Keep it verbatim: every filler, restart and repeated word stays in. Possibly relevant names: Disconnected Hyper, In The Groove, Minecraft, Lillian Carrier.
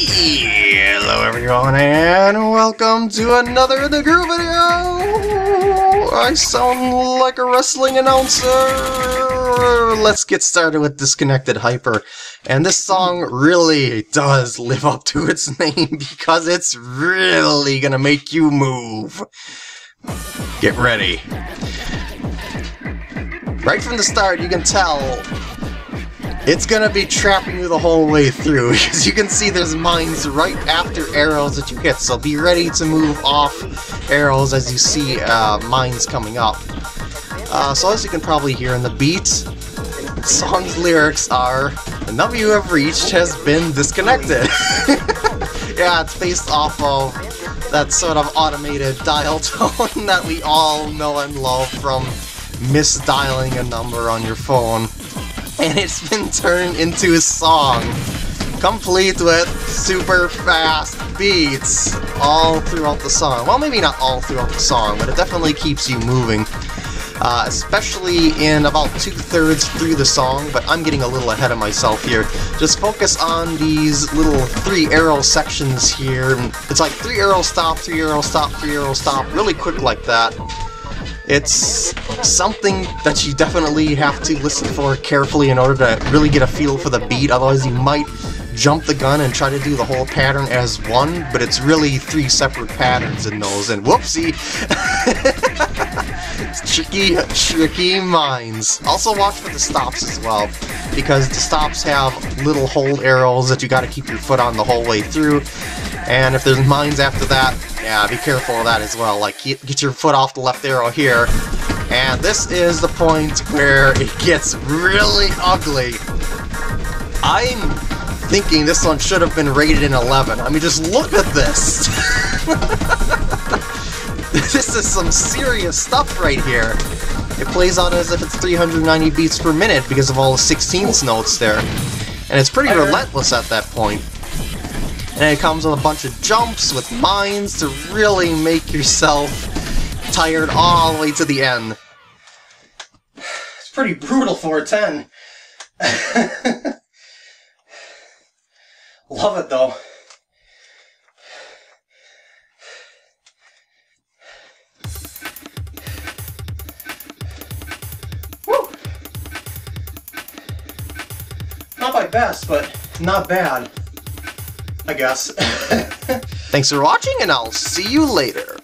Hello everyone and welcome to another In The Groove video! I sound like a wrestling announcer! Let's get started with Disconnected Hyper. And this song really does live up to its name because it's really gonna make you move. Get ready. Right from the start you can tell it's gonna be trapping you the whole way through, because you can see there's mines right after arrows that you hit, so be ready to move off arrows as you see uh, mines coming up. Uh, so as you can probably hear in the beat, the song's lyrics are, the number you have reached has been disconnected. Yeah, it's based off of that sort of automated dial tone that we all know and love from misdialing a number on your phone. And it's been turned into a song, complete with super fast beats all throughout the song. Well, maybe not all throughout the song, but it definitely keeps you moving, uh, especially in about two-thirds through the song, but I'm getting a little ahead of myself here. Just focus on these little three-arrow sections here. It's like three-arrow stop, three-arrow stop, three-arrow stop, really quick like that. It's something that you definitely have to listen for carefully in order to really get a feel for the beat, otherwise you might jump the gun and try to do the whole pattern as one, but it's really three separate patterns in those, and whoopsie! It's tricky, tricky mines. Also watch for the stops as well, because the stops have little hold arrows that you gotta keep your foot on the whole way through, and if there's mines after that, yeah, be careful of that as well. Like, get your foot off the left arrow here, and this is the point where it gets really ugly. I'm thinking this one should have been rated an eleven. I mean, just look at this! This is some serious stuff right here. It plays out as if it's three hundred ninety beats per minute because of all the sixteenth notes there. And it's pretty relentless at that point. And it comes with a bunch of jumps with mines to really make yourself tired all the way to the end. It's pretty brutal for a ten. Love it though. Woo! Not my best, but not bad. I guess. Thanks for watching, and I'll see you later.